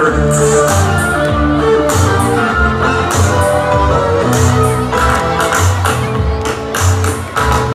Father.